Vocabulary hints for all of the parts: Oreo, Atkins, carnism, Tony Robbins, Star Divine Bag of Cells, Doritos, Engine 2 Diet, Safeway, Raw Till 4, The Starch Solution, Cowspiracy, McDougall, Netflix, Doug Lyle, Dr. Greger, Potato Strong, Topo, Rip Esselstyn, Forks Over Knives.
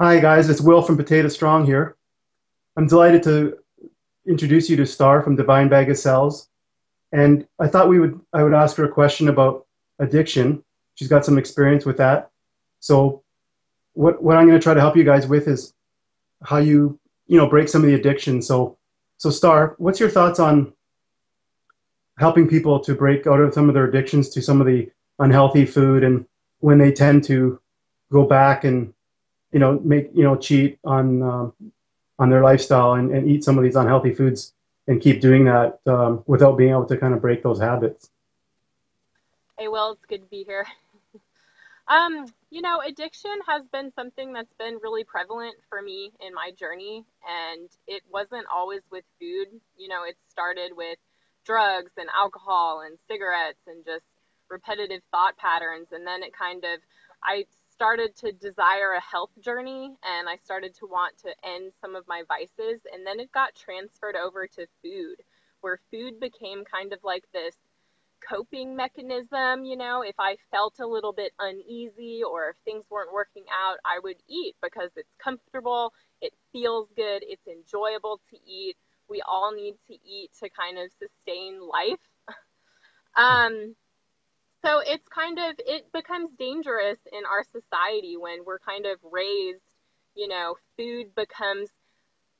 Hi guys, it's Will from Potato Strong here. I'm delighted to introduce you to Star from Divine Bag of Cells. And I thought I would ask her a question about addiction. She's got some experience with that. So what I'm going to try to help you guys with is how you break some of the addiction. So Star, what's your thoughts on helping people to break out of some of their addictions to some of the unhealthy food and when they tend to go back and cheat on their lifestyle and eat some of these unhealthy foods and keep doing that without being able to kind of break those habits? Hey, Will, it's good to be here. Addiction has been something that's been really prevalent for me in my journey, and it wasn't always with food. It started with drugs and alcohol and cigarettes and just repetitive thought patterns, and then it kind of, I started to desire a health journey, and I started to want to end some of my vices, and then it got transferred over to food, where food became kind of like this coping mechanism. If I felt a little bit uneasy or if things weren't working out, I would eat because it's comfortable, it feels good, it's enjoyable to eat. We all need to eat to kind of sustain life. So it's kind of, it becomes dangerous in our society when we're kind of raised, food becomes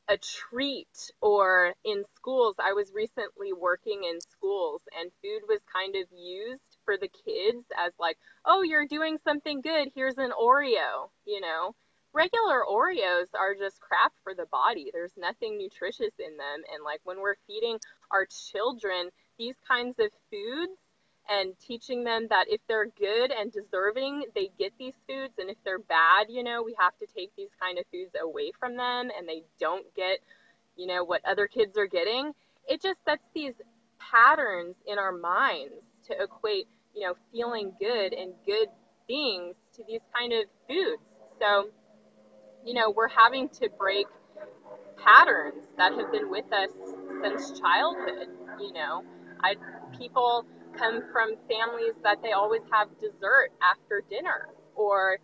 a treat, or in schools. I was recently working in schools and food was kind of used for the kids as like, oh, you're doing something good, here's an Oreo. Regular Oreos are just crap for the body. There's nothing nutritious in them. And like when we're feeding our children these kinds of foods, and teaching them that if they're good and deserving, they get these foods. And if they're bad, we have to take these kind of foods away from them and they don't get, what other kids are getting. It just sets these patterns in our minds to equate, feeling good and good things to these kind of foods. So, we're having to break patterns that have been with us since childhood. People come from families that they always have dessert after dinner, or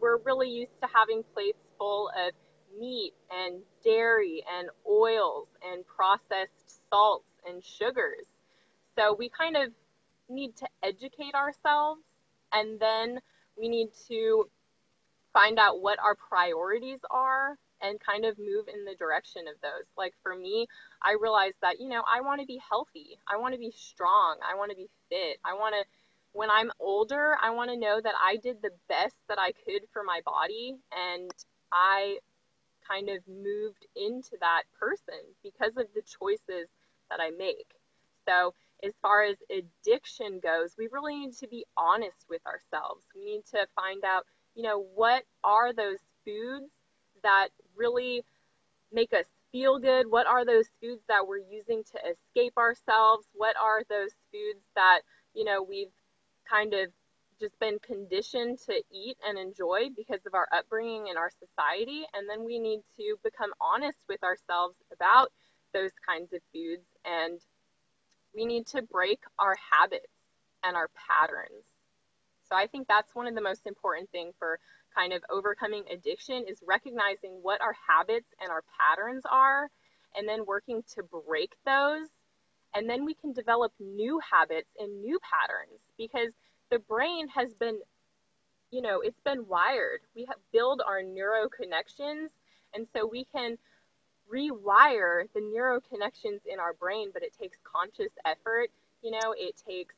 we're really used to having plates full of meat and dairy and oils and processed salts and sugars. So we kind of need to educate ourselves, and then we need to find out what our priorities are and kind of move in the direction of those. Like for me, I realized that, I want to be healthy. I want to be strong. I want to be fit. When I'm older, I want to know that I did the best that I could for my body. And I kind of moved into that person because of the choices that I make. So as far as addiction goes, we really need to be honest with ourselves. We need to find out, what are those foods that really make us feel good? What are those foods that we're using to escape ourselves? What are those foods that, we've kind of just been conditioned to eat and enjoy because of our upbringing and our society? And then we need to become honest with ourselves about those kinds of foods. And we need to break our habits and our patterns. So I think that's one of the most important things for kind of overcoming addiction is recognizing what our habits and our patterns are, and then working to break those. And then we can develop new habits and new patterns, because the brain has been, it's been wired. We build our neuro connections, and so we can rewire the neuro connections in our brain, but it takes conscious effort. It takes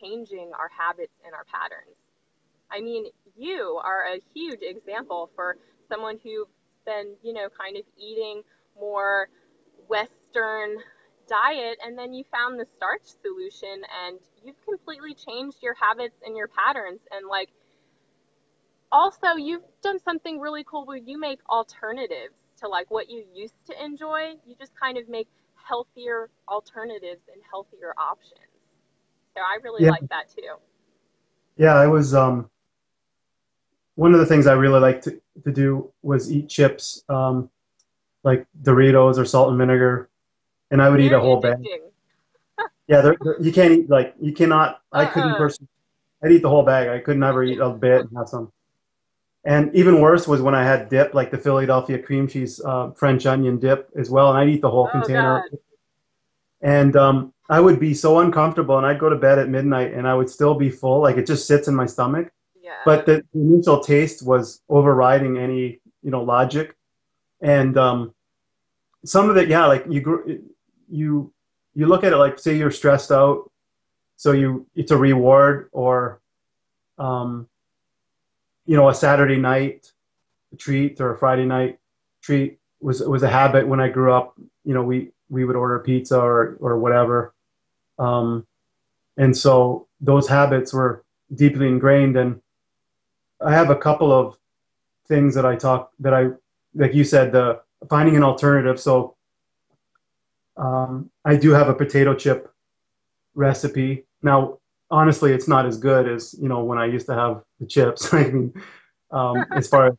changing our habits and our patterns. I mean, you are a huge example for someone who's been, kind of eating more Western diet, and then you found the starch solution, and you've completely changed your habits and your patterns. And like, also you've done something really cool where you make alternatives to like what you used to enjoy. You just kind of make healthier alternatives and healthier options. So I really like that too. Yeah, I was, one of the things I really liked to do was eat chips, like Doritos or salt and vinegar, and I would eat a whole bag. Yeah, you can't eat, like, you cannot, I couldn't personally, I'd eat the whole bag. I could never eat a bit and have some. And even worse was when I had dip, like the Philadelphia cream cheese French onion dip as well, and I'd eat the whole container. God. And I would be so uncomfortable, and I'd go to bed at midnight, and I would still be full. Like, it just sits in my stomach. Yeah. But the initial taste was overriding any, you know, logic. And some of it, yeah, like you look at it like, say you're stressed out, so it's a reward, or you know, a Saturday night treat or a Friday night treat was a habit when I grew up. You know, we would order pizza or whatever, and so those habits were deeply ingrained. And I have a couple of things that I like you said, the finding an alternative. So I do have a potato chip recipe now. Honestly, it's not as good as, you know, when I used to have the chips. I mean, as far as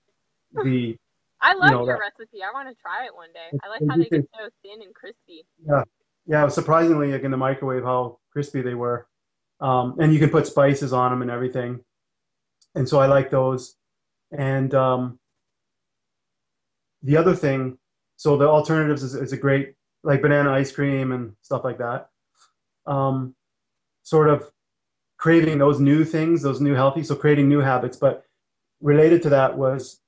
the I love your recipe. I want to try it one day. I like how they get so thin and crispy. Yeah, yeah. It was surprisingly, like in the microwave, how crispy they were. And you can put spices on them and everything. And so I like those. And the other thing, so the alternatives is a great, like banana ice cream and stuff like that. Sort of craving those new things, those new healthy, so creating new habits. But related to that was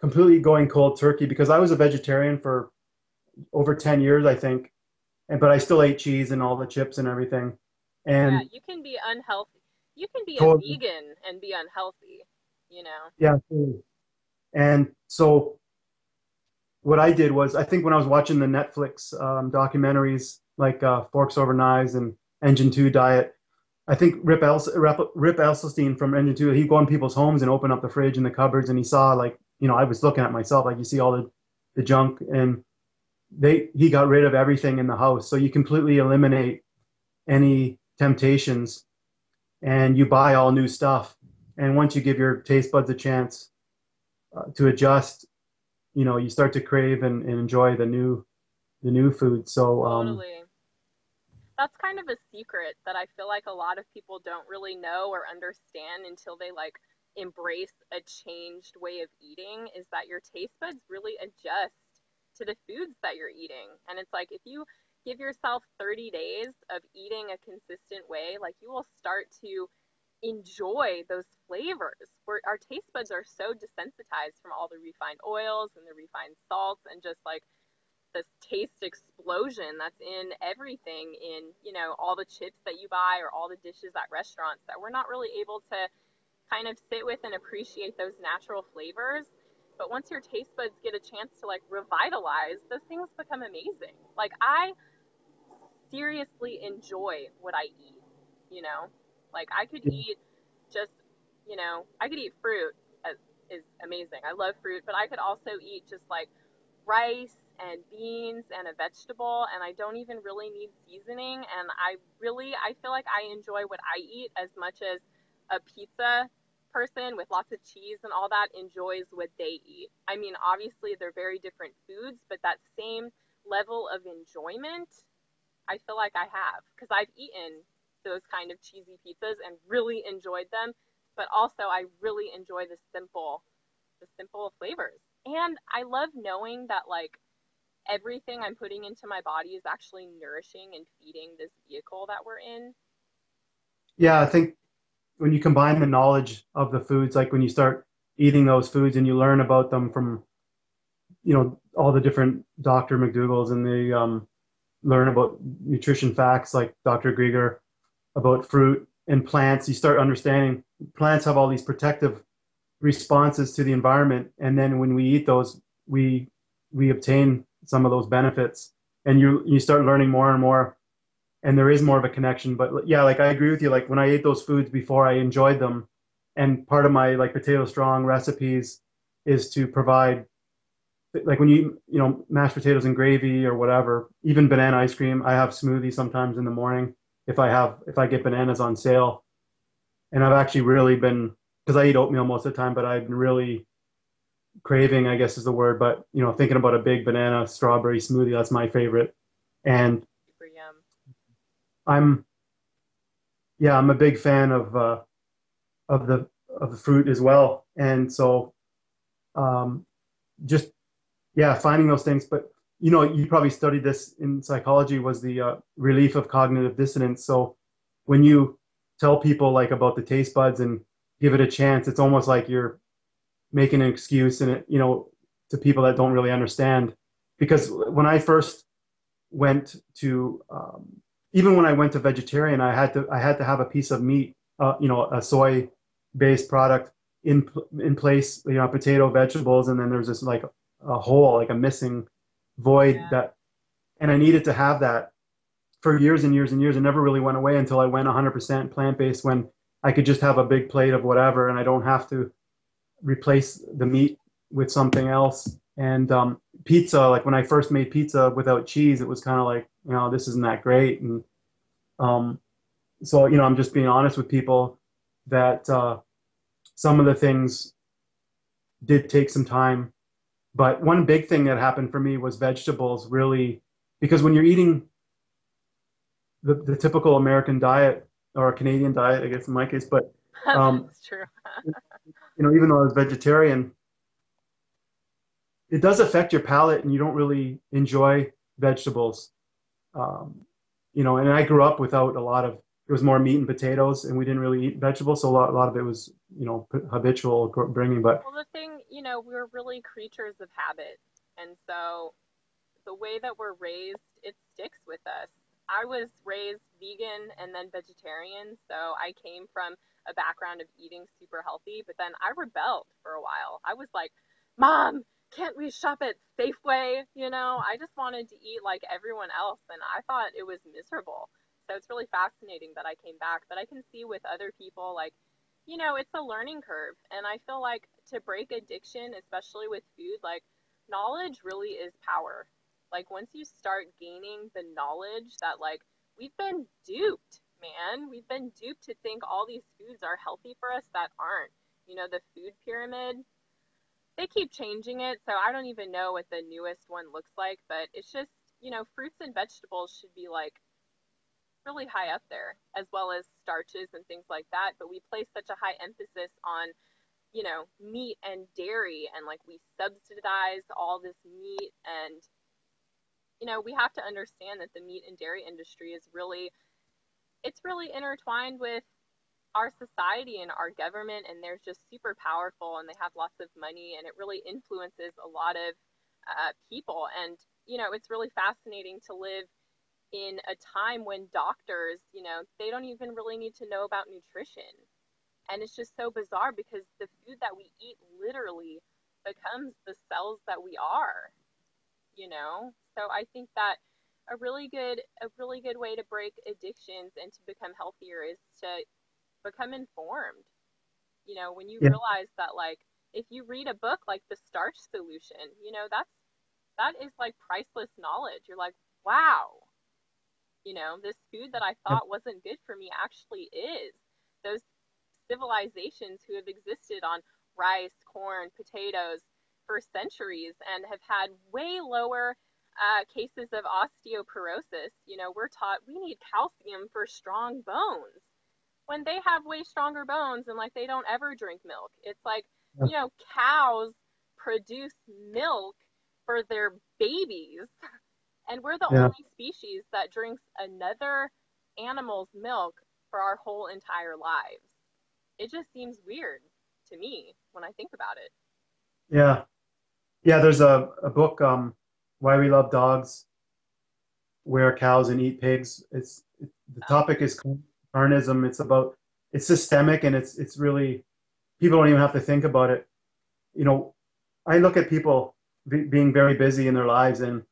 completely going cold turkey, because I was a vegetarian for over 10 years, I think. But I still ate cheese and all the chips and everything. And yeah, you can be unhealthy. You can be totally a vegan and be unhealthy, you know? Yeah. And so what I did was, I think when I was watching the Netflix documentaries, like Forks Over Knives and Engine 2 Diet, I think Rip Esselstyn from Engine 2, he'd go in people's homes and open up the fridge and the cupboards, and he saw, like, you know, I was looking at myself, like, you see all the junk, and he got rid of everything in the house. So you completely eliminate any temptations, and you buy all new stuff. And once you give your taste buds a chance to adjust, you know, you start to crave and enjoy the new food. So totally. That's kind of a secret that I feel like a lot of people don't really know or understand until they like embrace a changed way of eating, is that your taste buds really adjust to the foods that you're eating. And it's like, if you give yourself 30 days of eating a consistent way, like, you will start to enjoy those flavors. Where our taste buds are so desensitized from all the refined oils and the refined salts and just like this taste explosion that's in everything, in, you know, all the chips that you buy or all the dishes at restaurants, that we're not really able to kind of sit with and appreciate those natural flavors. But once your taste buds get a chance to like revitalize, those things become amazing. Like, I seriously enjoy what I eat, you know, like I could eat just, you know, I could eat fruit, is amazing. I love fruit, but I could also eat just like rice and beans and a vegetable, and I don't even really need seasoning. And I feel like I enjoy what I eat as much as a pizza person with lots of cheese and all that enjoys what they eat. I mean, obviously they're very different foods, but that same level of enjoyment, I feel like I have, because I've eaten those kind of cheesy pizzas and really enjoyed them. But also I really enjoy the simple flavors. And I love knowing that like everything I'm putting into my body is actually nourishing and feeding this vehicle that we're in. Yeah, I think when you combine the knowledge of the foods, like when you start eating those foods and you learn about them from, you know, all the different Dr. McDougall's, and they learn about nutrition facts like Dr. Greger about fruit and plants, you start understanding plants have all these protective responses to the environment. And then when we eat those, we obtain some of those benefits, and you start learning more and more. And there is more of a connection. But yeah, like I agree with you. Like when I ate those foods before, I enjoyed them. And part of my like Potato Strong recipes is to provide, like when you eat, you know, mashed potatoes and gravy or whatever, even banana ice cream. I have smoothies sometimes in the morning if I get bananas on sale. And I've actually really been, because I eat oatmeal most of the time, but I've been really craving, I guess is the word, but you know, thinking about a big banana strawberry smoothie. That's my favorite. And I'm a big fan of of the fruit as well. And so just, yeah, finding those things. But, you know, you probably studied this in psychology, was the relief of cognitive dissonance. So when you tell people like about the taste buds and give it a chance, it's almost like you're making an excuse, and it, you know, to people that don't really understand. Because when I first went to, even when I went to vegetarian, I had to have a piece of meat, you know, a soy-based product in place, you know, potato, vegetables, and then there's this like a hole, like a missing void, yeah. That, and I needed to have that for years and years and years. It never really went away until I went 100% plant-based, when I could just have a big plate of whatever, and I don't have to replace the meat with something else. And pizza, like when I first made pizza without cheese, it was kind of like, you know, this isn't that great. And so, you know, I'm just being honest with people that some of the things did take some time. But one big thing that happened for me was vegetables, really, because when you're eating the typical American diet, or a Canadian diet, I guess in my case, but that's true. You know, even though I was vegetarian, it does affect your palate, and you don't really enjoy vegetables. You know, and I grew up without a lot of, it was more meat and potatoes, and we didn't really eat vegetables. So a lot of it was, you know, habitual bringing. But well, the thing, you know, we're really creatures of habit. And so the way that we're raised, it sticks with us. I was raised vegan and then vegetarian. So I came from a background of eating super healthy, but then I rebelled for a while. I was like, Mom, can't we shop at Safeway? You know, I just wanted to eat like everyone else, and I thought it was miserable. So it's really fascinating that I came back, but I can see with other people, like, you know, it's a learning curve. And I feel like to break addiction, especially with food, like knowledge really is power. Like once you start gaining the knowledge that like, we've been duped, man, we've been duped to think all these foods are healthy for us that aren't, you know, the food pyramid. They keep changing it, so I don't even know what the newest one looks like, but it's just, you know, fruits and vegetables should be like really high up there, as well as starches and things like that. But we place such a high emphasis on, you know, meat and dairy, and like we subsidize all this meat. And, you know, we have to understand that the meat and dairy industry is really, it's really intertwined with our society and our government, and they're just super powerful, and they have lots of money, and it really influences a lot of people. And, you know, it's really fascinating to live in a time when doctors, you know, they don't even really need to know about nutrition. And it's just so bizarre, because the food that we eat literally becomes the cells that we are, you know? So I think that a really good way to break addictions and to become healthier is to become informed. You know, when you, yeah, realize that, like, if you read a book like The Starch Solution, you know, that is like priceless knowledge. You're like, wow, you know, this food that I thought, yeah, wasn't good for me actually is. Those civilizations who have existed on rice, corn, potatoes for centuries and have had way lower cases of osteoporosis, you know, we're taught we need calcium for strong bones, when they have way stronger bones, and like they don't ever drink milk. It's like, you know, cows produce milk for their babies, and we're the, yeah, only species that drinks another animal's milk for our whole entire lives. It just seems weird to me when I think about it. Yeah. Yeah, there's a book, Why We Love Dogs, Wear Cows and Eat Pigs. It's the topic is carnism. It's systemic, and it's really, people don't even have to think about it. You know, I look at people being very busy in their lives, and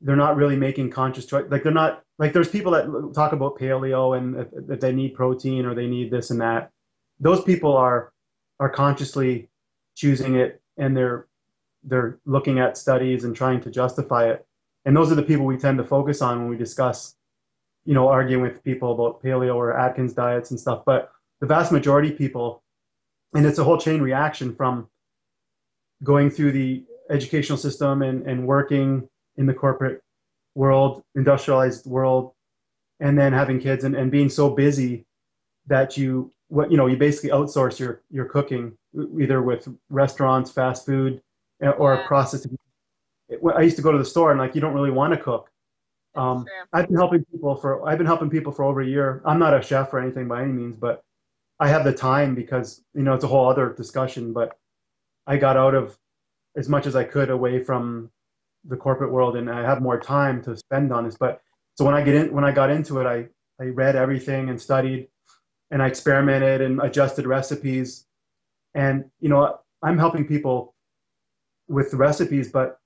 they're not really making conscious choice. Like they're not, like there's people that talk about paleo and that they need protein or they need this and that. Those people are consciously choosing it, and they're looking at studies and trying to justify it. And those are the people we tend to focus on when we discuss, you know, arguing with people about paleo or Atkins diets and stuff. But the vast majority of people, and it's a whole chain reaction from going through the educational system and working in the corporate world, industrialized world, and then having kids and being so busy that you what, you know, you basically outsource your cooking, either with restaurants, fast food, or processing. I used to go to the store and like, you don't really want to cook. I've been helping people for over a year. I'm not a chef or anything by any means, but I have the time because, you know, it's a whole other discussion, but I got out of as much as I could away from the corporate world, and I have more time to spend on this. But so when I got into it, I read everything and studied, and I experimented and adjusted recipes. And, you know, I'm helping people with the recipes, but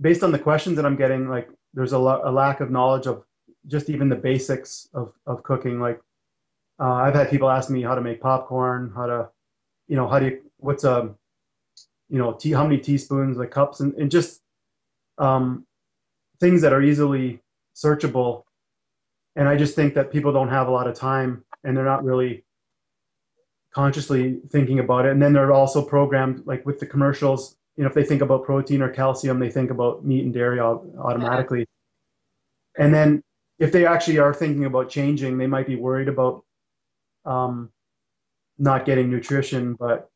based on the questions that I'm getting, like there's a lack of knowledge of just even the basics of cooking. Like I've had people ask me how to make popcorn, how many teaspoons, like cups, and just things that are easily searchable. And I just think that people don't have a lot of time, and they're not really consciously thinking about it. And then they're also programmed, like with the commercials, you know, if they think about protein or calcium, they think about meat and dairy automatically. And then if they actually are thinking about changing, they might be worried about not getting nutrition, but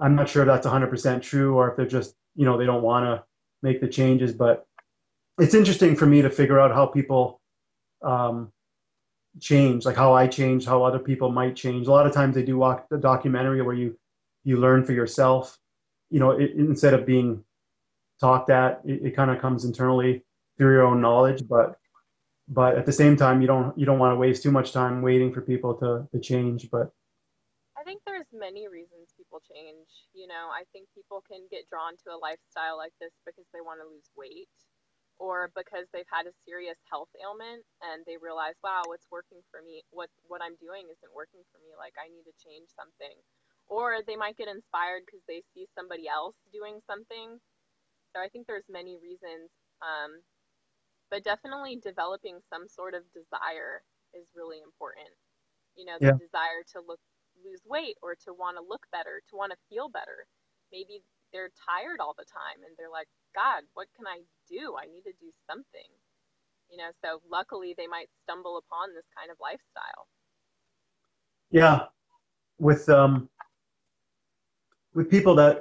I'm not sure if that's 100% true, or if they're just, you know, they don't want to make the changes. But it's interesting for me to figure out how people change, like how I change, how other people might change. A lot of times they do watch the documentary where you learn for yourself. You know, instead of being talked at, it kind of comes internally through your own knowledge. But at the same time, you don't want to waste too much time waiting for people to change. But I think there's many reasons people change. You know, I think people can get drawn to a lifestyle like this because they want to lose weight, or because they've had a serious health ailment and they realize, wow, what's working for me, what I'm doing isn't working for me, like I need to change something. Or they might get inspired because they see somebody else doing something. So I think there's many reasons, but definitely developing some sort of desire is really important. You know, the desire to lose weight, or to want to look better, to want to feel better. Maybe they're tired all the time and they're like, God, what can I do? I need to do something. You know, so luckily they might stumble upon this kind of lifestyle. Yeah. With people that,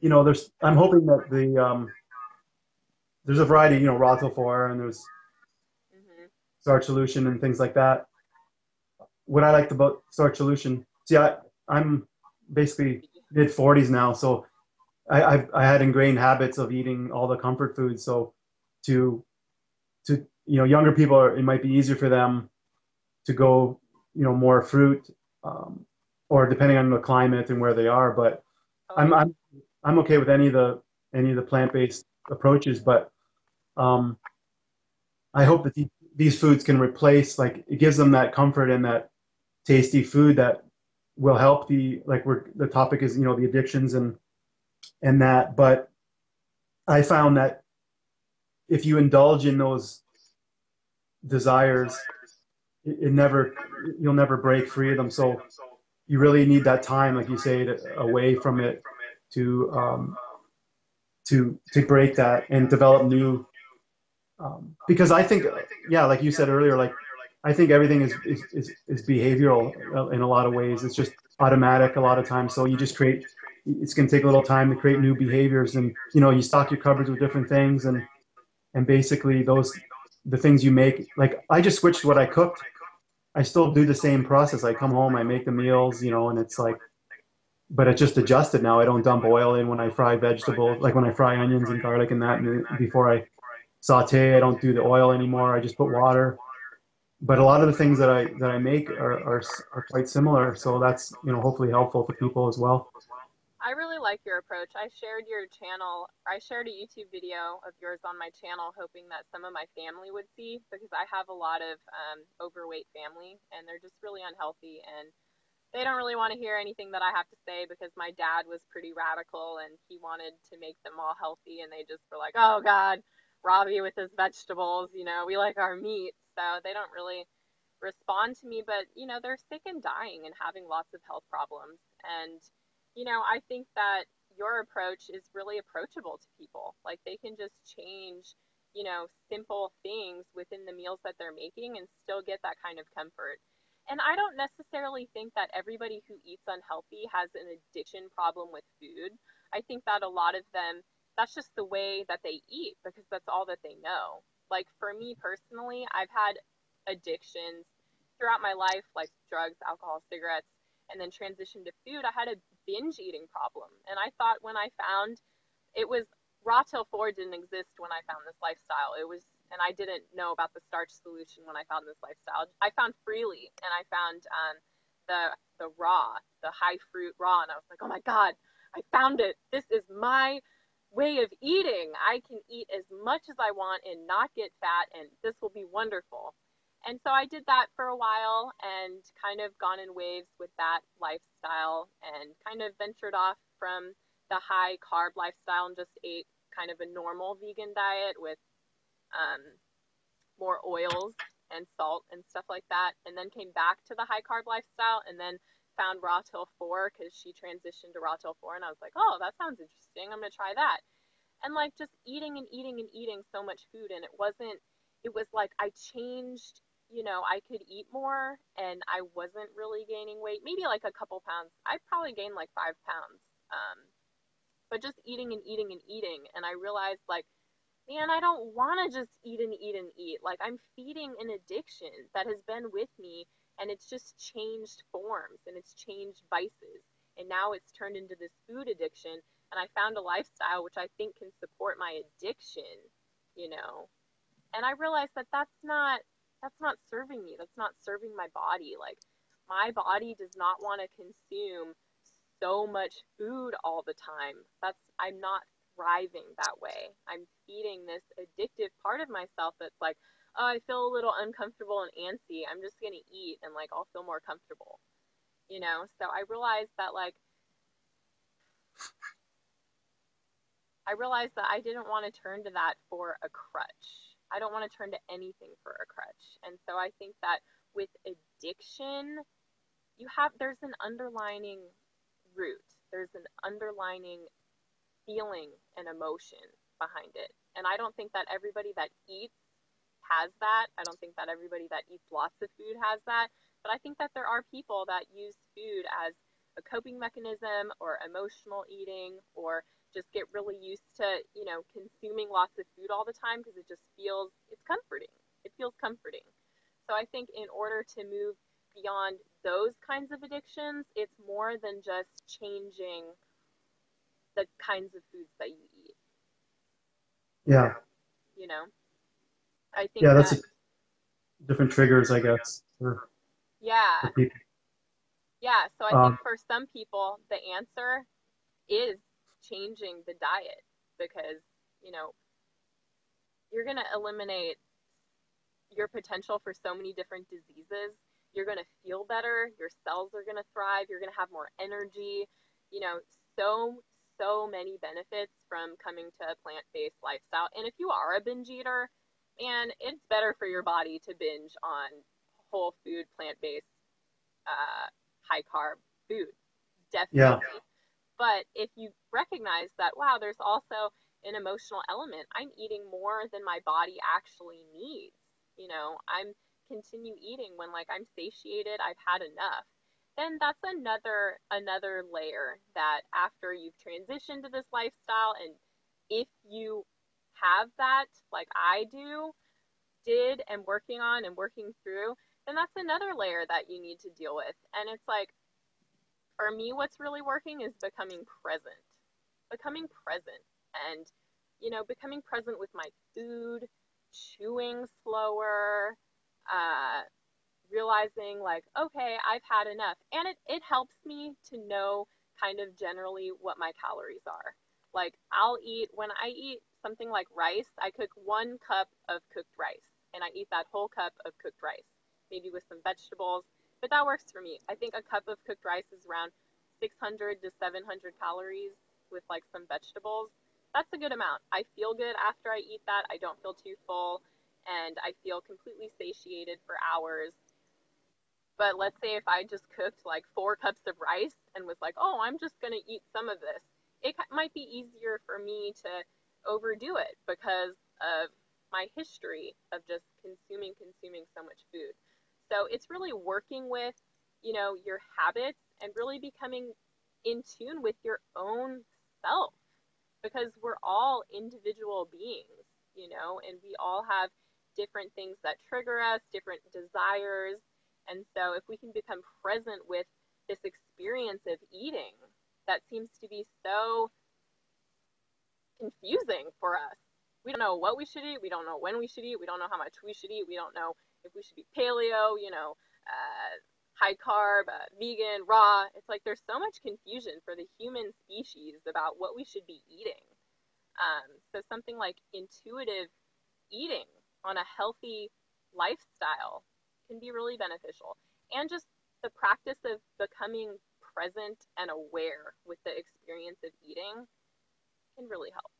you know, I'm hoping that there's a variety, you know, Raw Till 4, and there's Starch Solution and things like that. What I liked about Starch Solution, see, I'm basically mid-40s now, so I had ingrained habits of eating all the comfort foods. So to you know, younger people, it might be easier for them to go, you know, more fruit, or depending on the climate and where they are. But I'm okay with any of the plant-based approaches. But I hope that these foods can replace, like, it gives them that comfort and that tasty food that will help the topic is, you know, the addictions and that. But I found that if you indulge in those desires, you'll never break free of them. So you really need that time, like you say, away from it to break that and develop new. Because I think, yeah, like you said earlier, like I think everything is behavioral in a lot of ways. It's just automatic a lot of times. So you just create. It's going to take a little time to create new behaviors, and you know, you stock your cupboards with different things, and basically the things you make. Like I just switched what I cooked. I still do the same process. I come home, I make the meals, you know, and it's like, but it's just adjusted now. I don't dump oil in when I fry vegetables, like when I fry onions and garlic and that, and before I saute, I don't do the oil anymore. I just put water. But a lot of the things that I make are quite similar. So that's, you know, hopefully helpful to people as well. I really like your approach. I shared a YouTube video of yours on my channel, hoping that some of my family would see, because I have a lot of overweight family, and they're just really unhealthy, and they don't really want to hear anything that I have to say, because my dad was pretty radical and he wanted to make them all healthy, and they just were like, oh God, Robbie with his vegetables, you know, we like our meat. So they don't really respond to me, but you know, they're sick and dying and having lots of health problems. And you know, I think that your approach is really approachable to people. Like they can just change, you know, simple things within the meals that they're making and still get that kind of comfort. And I don't necessarily think that everybody who eats unhealthy has an addiction problem with food. I think that a lot of them, that's just the way that they eat because that's all that they know. Like for me personally, I've had addictions throughout my life, like drugs, alcohol, cigarettes, and then transitioned to food. I had a binge eating problem. And I thought when I found it was Raw Till 4 didn't exist when I found this lifestyle. It was, and I didn't know about the starch solution when I found this lifestyle. I found Freely, and I found the raw, the high fruit raw, and I was like, oh my God, I found it. This is my way of eating. I can eat as much as I want and not get fat, and this will be wonderful. And so I did that for a while and kind of gone in waves with that lifestyle and kind of ventured off from the high carb lifestyle and just ate kind of a normal vegan diet with more oils and salt and stuff like that. And then came back to the high carb lifestyle and then found Raw Till 4 because she transitioned to Raw Till 4. And I was like, oh, that sounds interesting. I'm going to try that. And like just eating and eating and eating so much food. And it was like I changed, you know, I could eat more and I wasn't really gaining weight. Maybe like a couple pounds. I probably gained like 5 pounds. But just eating and eating and eating. And I realized like, man, I don't want to just eat and eat and eat. Like I'm feeding an addiction that has been with me and it's just changed forms and it's changed vices. And now it's turned into this food addiction. And I found a lifestyle which I think can support my addiction, you know. And I realized that that's not serving me. That's not serving my body. Like my body does not want to consume so much food all the time. I'm not thriving that way. I'm feeding this addictive part of myself that's like, oh, I feel a little uncomfortable and antsy. I'm just going to eat and like, I'll feel more comfortable, you know? So I realized that I didn't want to turn to that for a crutch. I don't want to turn to anything for a crutch. And so I think that with addiction, there's an underlining root. There's an underlining feeling and emotion behind it. And I don't think that everybody that eats has that. I don't think that everybody that eats lots of food has that. But I think that there are people that use food as a coping mechanism or emotional eating or just get really used to, you know, consuming lots of food all the time because it just feels, it's comforting. It feels comforting. So I think in order to move beyond those kinds of addictions, it's more than just changing the kinds of foods that you eat. Yeah. You know? I think yeah, that's different triggers, I guess. For people. Yeah, so I think for some people, the answer is changing the diet because, you know, you're going to eliminate your potential for so many different diseases. You're going to feel better. Your cells are going to thrive. You're going to have more energy. You know, so many benefits from coming to a plant-based lifestyle. And if you are a binge eater, man, it's better for your body to binge on whole food, plant-based, high-carb food. Definitely. Yeah. But if you recognize that, wow, there's also an emotional element. I'm eating more than my body actually needs. You know, I'm continue eating when like I'm satiated, I've had enough. Then that's another layer that after you've transitioned to this lifestyle, and if you have that, like I did and working on and working through, then that's another layer that you need to deal with. And it's like, for me, what's really working is becoming present and, you know, becoming present with my food, chewing slower, realizing like, okay, I've had enough. And it helps me to know kind of generally what my calories are. Like when I eat something like rice, I cook 1 cup of cooked rice and I eat that whole cup of cooked rice, maybe with some vegetables. But that works for me. I think a cup of cooked rice is around 600 to 700 calories with like some vegetables. That's a good amount. I feel good after I eat that. I don't feel too full and I feel completely satiated for hours. But let's say if I just cooked like 4 cups of rice and was like, oh, I'm just going to eat some of this. It might be easier for me to overdo it because of my history of just consuming so much food. So it's really working with, you know, your habits and really becoming in tune with your own self, because we're all individual beings, you know, and we all have different things that trigger us, different desires. And so if we can become present with this experience of eating, that seems to be so confusing for us. We don't know what we should eat. We don't know when we should eat. We don't know how much we should eat. We don't know if we should be paleo, you know, high carb, vegan, raw. It's like there's so much confusion for the human species about what we should be eating. So something like intuitive eating on a healthy lifestyle can be really beneficial. And just the practice of becoming present and aware with the experience of eating can really help.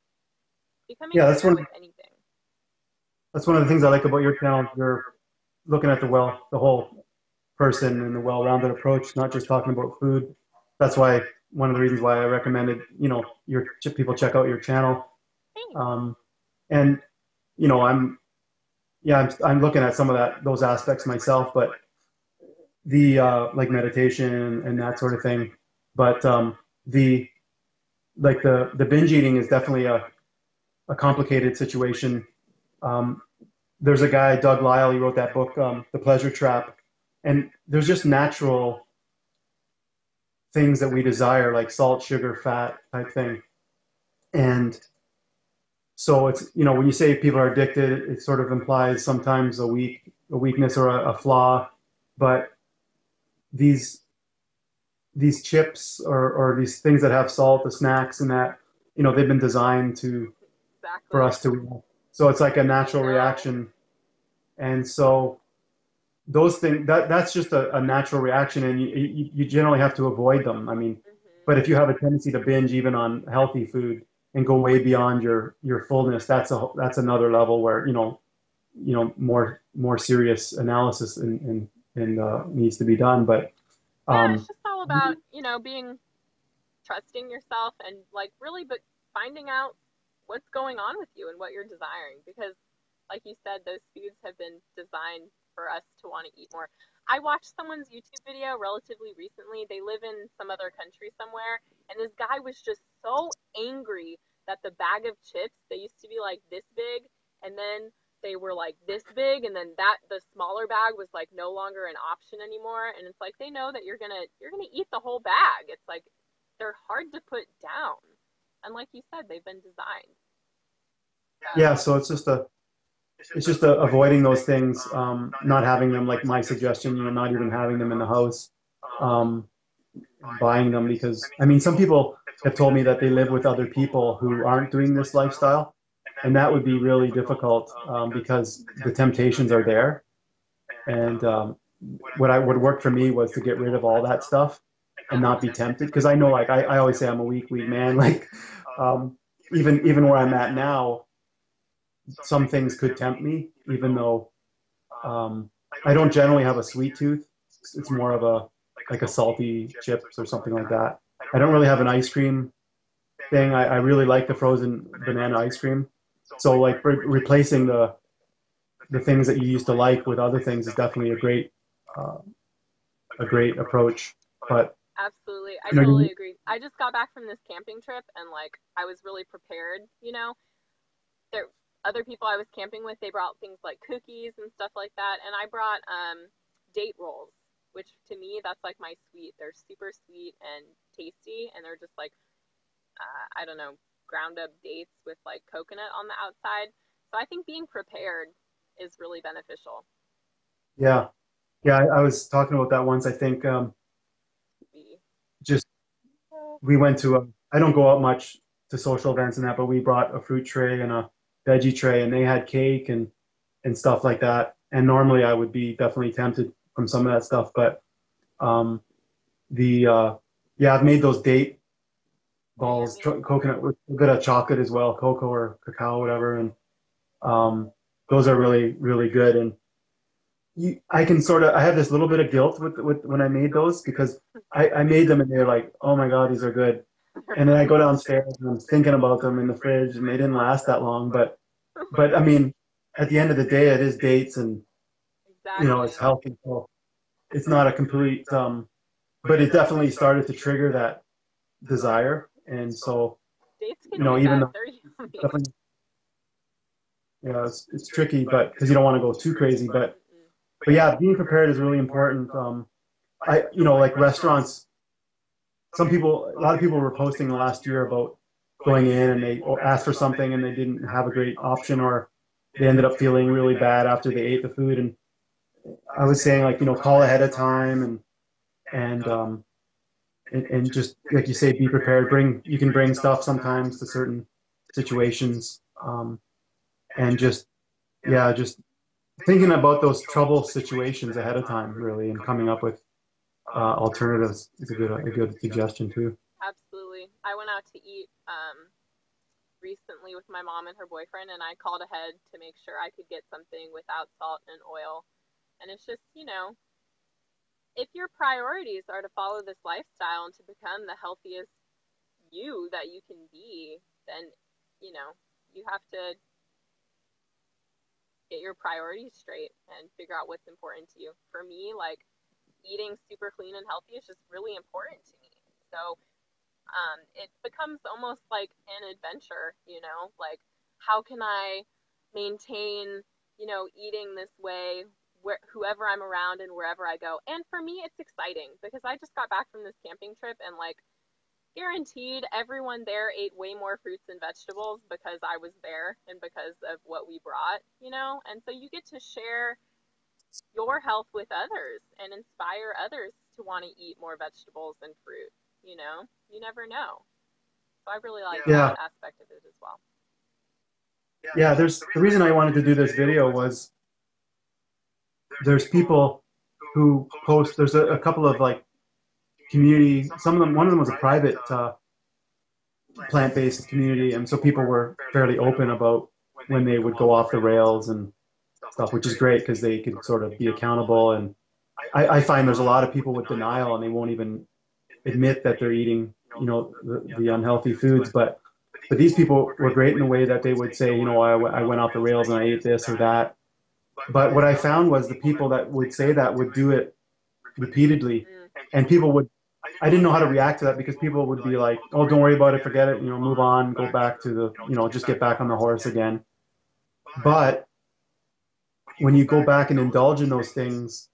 Becoming aware with anything. That's one of the things I like about your channel. You're looking at the whole person and the well-rounded approach, not just talking about food. That's why one of the reasons why I recommended, you know, your people check out your channel. Thanks. And you know, I'm looking at some of those aspects myself, but the like meditation and that sort of thing. But the binge eating is definitely a complicated situation. There's a guy, Doug Lyle, he wrote that book, The Pleasure Trap, and there's just natural things that we desire, like salt, sugar, fat type thing. And so it's, you know, when you say people are addicted, it sort of implies sometimes a weakness or a flaw, but these chips or these things that have salt, the snacks and that, you know, they've been designed to, exactly, for us to, so it's like a natural reaction. And so those things, that's just a natural reaction, and you generally have to avoid them. I mean, but if you have a tendency to binge even on healthy food, and go way beyond your fullness, that's another level where, you know, more serious analysis and needs to be done. But it's just all about, you know, trusting yourself and like really, but finding out what's going on with you and what you're desiring, because like you said, those foods have been designed for us to want to eat more. I watched someone's YouTube video relatively recently. They live in some other country somewhere, and this guy was just so angry that the bag of chips, they used to be like this big, and then they were like this big, and then the smaller bag was like no longer an option anymore. And it's like they know that you're gonna eat the whole bag. It's like they're hard to put down, and like you said, they've been designed. Yeah, so it's just a avoiding those things, not having them, like my suggestion, you know, not even having them in the house, buying them, because, I mean, some people have told me that they live with other people who aren't doing this lifestyle, and that would be really difficult because the temptations are there. And what I would work for me was to get rid of all that stuff and not be tempted, because I know, like, I always say I'm a weak man, like, even where I'm at now, some things could tempt me, even though I don't generally have a sweet tooth. It's more of a salty chips or something like that. I don't really have an ice cream thing. I really like the frozen banana ice cream. So like replacing the things that you used to like with other things is definitely a great approach. But absolutely, I totally agree. I just got back from this camping trip, and like I was really prepared, you know. Other people I was camping with, they brought things like cookies and stuff like that. And I brought date rolls, which to me, that's like my sweet. They're super sweet and tasty. And they're just like, I don't know, ground up dates with like coconut on the outside. So I think being prepared is really beneficial. Yeah. Yeah, I was talking about that once. I think we went to, I don't go out much to social events and that, but we brought a fruit tray and a veggie tray, and they had cake and stuff like that. And normally I would be definitely tempted from some of that stuff, but I've made those date balls, coconut, with a bit of chocolate as well, cocoa or cacao, whatever. And those are really, really good. And I have this little bit of guilt with when I made those, because I made them and they're like, oh my God, these are good. And then I go downstairs and I'm thinking about them in the fridge, and they didn't last that long. But I mean, at the end of the day, it is dates, and Exactly. You know, it's healthy. It's not a complete, but it definitely started to trigger that desire. And so, you know, even though it's tricky, but because you don't want to go too crazy, but yeah, being prepared is really important. You know, like restaurants, a lot of people were posting last year about going in and they asked for something and they didn't have a great option, or they ended up feeling really bad after they ate the food. And I was saying, like, you know, call ahead of time and just like you say, be prepared. You can bring stuff sometimes to certain situations, and just, yeah, just thinking about those trouble situations ahead of time, really, and coming up with alternatives is a good suggestion too. Absolutely. I went out to eat recently with my mom and her boyfriend, and I called ahead to make sure I could get something without salt and oil. And it's just, you know, if your priorities are to follow this lifestyle and to become the healthiest you that you can be, then, you know, you have to get your priorities straight and figure out what's important to you. For me, like, eating super clean and healthy is just really important to me. So it becomes almost like an adventure, you know, like, how can I maintain, you know, eating this way whoever I'm around and wherever I go. And for me, it's exciting because I just got back from this camping trip, and like, guaranteed everyone there ate way more fruits and vegetables because I was there and because of what we brought, you know? And so you get to share your health with others and inspire others to want to eat more vegetables and fruit, you know? You never know. So I really like that aspect of it as well. Yeah, the reason I wanted to do this video was there's people who post, there's a couple of like community, one of them was a private plant-based community, and so people were fairly open about when they would go off the rails and stuff, which is great because they can sort of be accountable. And I find there's a lot of people with denial, and they won't even admit that they're eating, you know, the unhealthy foods, but these people were great in the way that they would say, you know, I went off the rails and I ate this or that. But what I found was the people that would say that would do it repeatedly, and people would, I didn't know how to react to that because people would be like, oh, don't worry about it, forget it, you know, move on, go back to the, you know, just get back on the horse again. But when you go back and indulge in those things,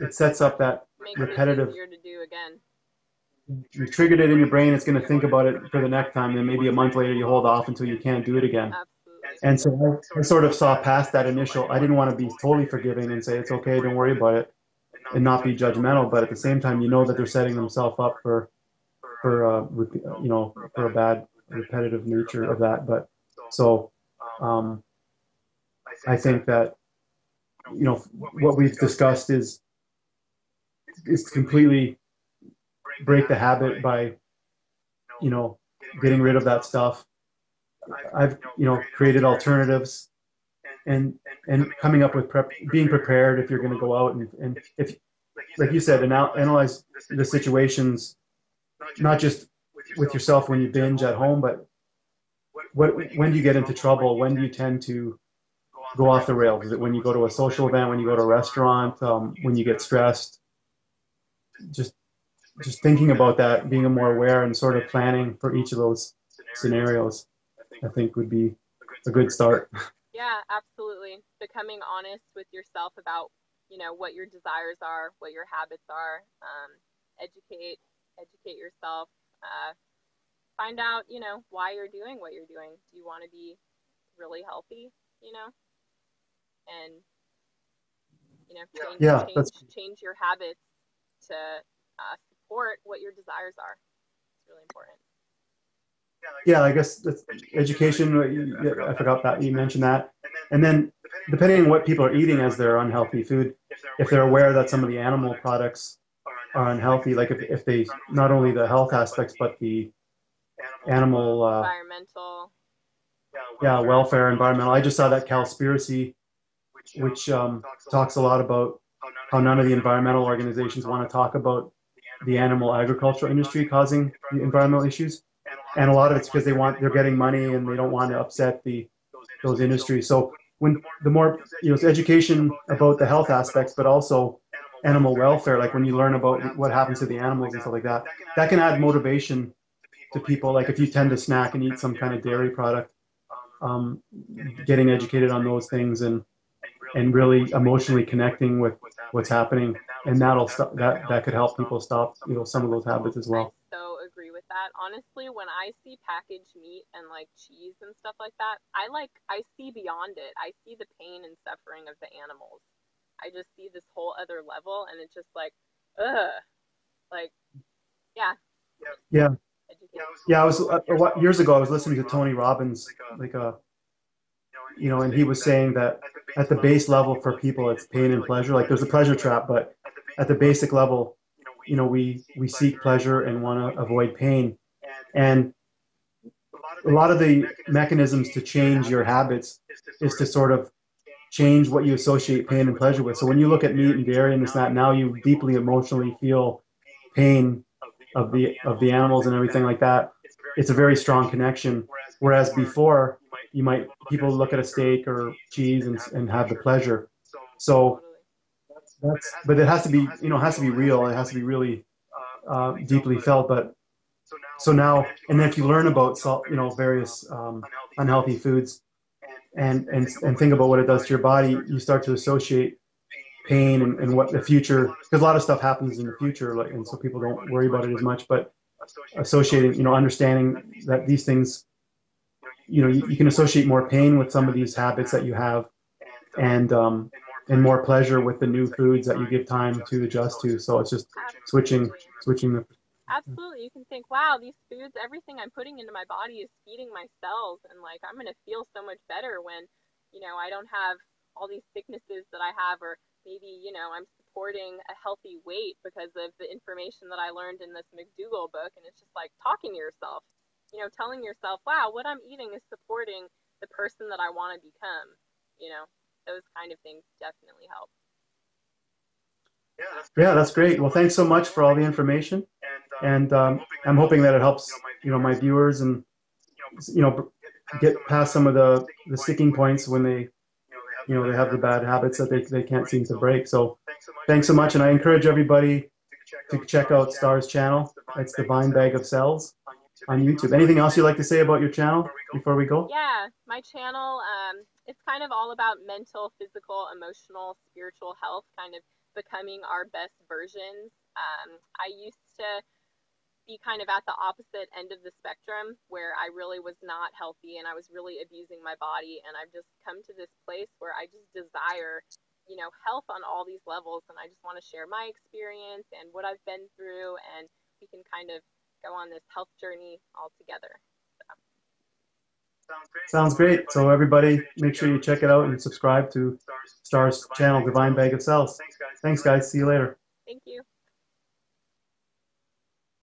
it sets up that repetitive, you triggered it in your brain, it's going to think about it for the next time, then maybe a month later you hold off until you can't do it again. And so I sort of saw past that initial, I didn't want to be totally forgiving and say, it's okay, don't worry about it, and not be judgmental, but at the same time, you know that they're setting themselves up for a bad repetitive nature of that. But so I think that, you know, what we've discussed is to completely break the habit by, you know, getting rid of that stuff. I've, you know, created alternatives and coming up with being prepared if you're going to go out and if, like you said, and analyze the situations, not just with yourself when you binge at home, but when do you get into trouble? When do you tend to go off the rails? Is it when you go to a social event, when you go to a restaurant, when you get stressed? Just thinking about that, being more aware and sort of planning for each of those scenarios, I think would be a good start. Yeah, absolutely. Becoming honest with yourself about, you know, what your desires are, what your habits are. Educate yourself. Find out, you know, why you're doing what you're doing. Do you want to be really healthy, you know? And, you know, change your habits to support what your desires are. It's really important. Yeah, I guess that's education. I forgot that you mentioned that. And then depending on what people are eating as their unhealthy food, if they're aware that some of the animal products are unhealthy, like if they, not only the health aspects, but the animal environmental, welfare, environmental. I just saw that Cowspiracy, which talks a lot about how none of the environmental organizations want to talk about the animal agricultural industry causing the environmental issues. And a lot of it's because they're getting money and they don't want to upset those industries. So when the more, you know, it's education about the health aspects, but also animal welfare, like when you learn about what happens to the animals and stuff like that, that can add motivation to people. Like if you tend to snack and eat some kind of dairy product, getting educated on those things and really emotionally connecting with what's happening, and that could help people stop, you know, some of those habits as well. That honestly, when I see packaged meat and like cheese and stuff like that, I see beyond it. I see the pain and suffering of the animals. I just see this whole other level, and it's just like, ugh, like, yeah. Yeah, years ago I was listening to Tony Robbins, and he was saying that at the base level for people it's pain and pleasure. Like there's a pleasure trap, but at the basic level, you know, we seek pleasure and want to avoid pain. And a lot of the mechanisms to change your habits is to sort of change what you associate pain and pleasure with. So when you look at meat and dairy and this, that, now you deeply emotionally feel pain of the animals and everything like that. It's a very strong connection. Whereas before, people look at a steak or cheese and have the pleasure. So but it has to be, you know, has to be real. It has to be really deeply felt. But so now, and then if you learn about various unhealthy foods, and think about what it does to your body, you start to associate pain and what the future, because a lot of stuff happens in the future, like, and so people don't worry about it as much. But associating, understanding that these things, you can associate more pain with some of these habits that you have, and more pleasure with the new foods that you give time to adjust to. So it's just switching the. Absolutely. You can think, wow, these foods, everything I'm putting into my body is feeding my cells. And like, I'm going to feel so much better when, I don't have all these sicknesses that I have, or maybe, I'm supporting a healthy weight because of the information that I learned in this McDougall book. And it's just like talking to yourself, telling yourself, wow, what I'm eating is supporting the person that I want to become, Those kind of things definitely help. Yeah, that's great. Well, thanks so much for all the information, and I'm hoping that it helps, my viewers, and get past some of the sticking points when they, they have the bad habits that they can't seem to break. So, thanks so much, and I encourage everybody to check out Star's channel. It's Divine Bag of Cells on YouTube. Anything else you'd like to say about your channel before we go? Yeah, my channel. It's kind of all about mental, physical, emotional, spiritual health, kind of becoming our best versions. I used to be kind of at the opposite end of the spectrum where I really was not healthy and I was really abusing my body. And I've just come to this place where I just desire, health on all these levels. And I just want to share my experience and what I've been through, and we can kind of go on this health journey all together. Sounds great. So everybody, make sure you check it out and subscribe to Star's channel, Divine Bag of Cells. Thanks, guys. See you later. Thank you.